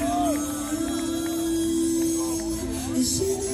Is she